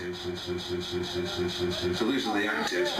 So these are the actives.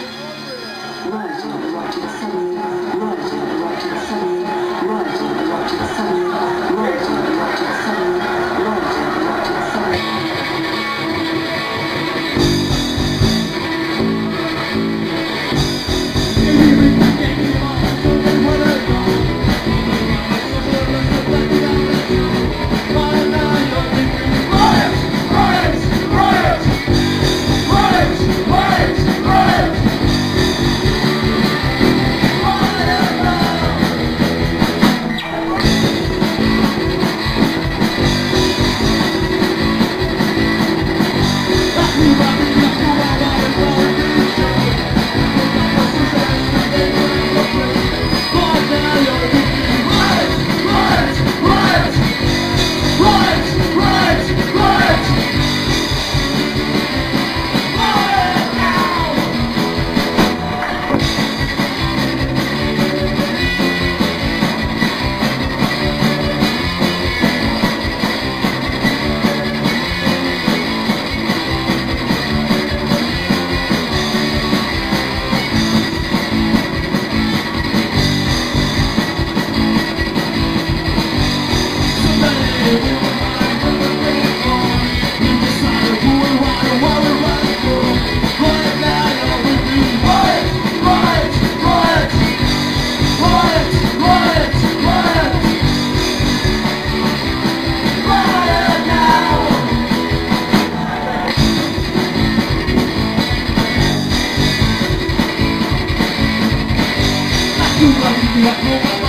What?